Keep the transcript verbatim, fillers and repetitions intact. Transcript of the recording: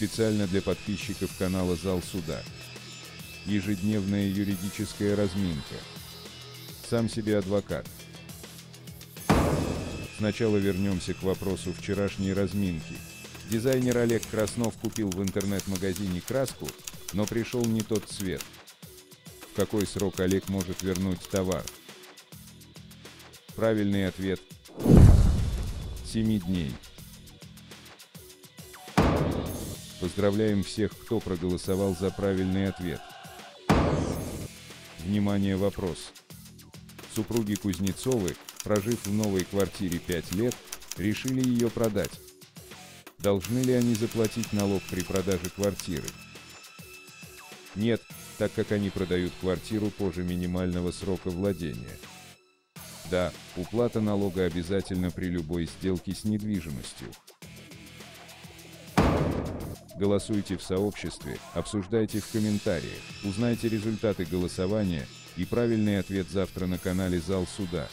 специально для подписчиков канала «Зал Суда». Ежедневная юридическая разминка. Сам себе адвокат. Сначала вернемся к вопросу вчерашней разминки. Дизайнер Олег Краснов купил в интернет-магазине краску, но пришел не тот цвет. В какой срок Олег может вернуть товар? Правильный ответ – семь дней. Поздравляем всех, кто проголосовал за правильный ответ. Внимание, вопрос. Супруги Кузнецовы, прожив в новой квартире пять лет, решили ее продать. Должны ли они заплатить налог при продаже квартиры? Нет, так как они продают квартиру позже минимального срока владения. Да, уплата налога обязательна при любой сделке с недвижимостью. Голосуйте в сообществе, обсуждайте в комментариях, узнайте результаты голосования и правильный ответ завтра на канале «Зал Суда».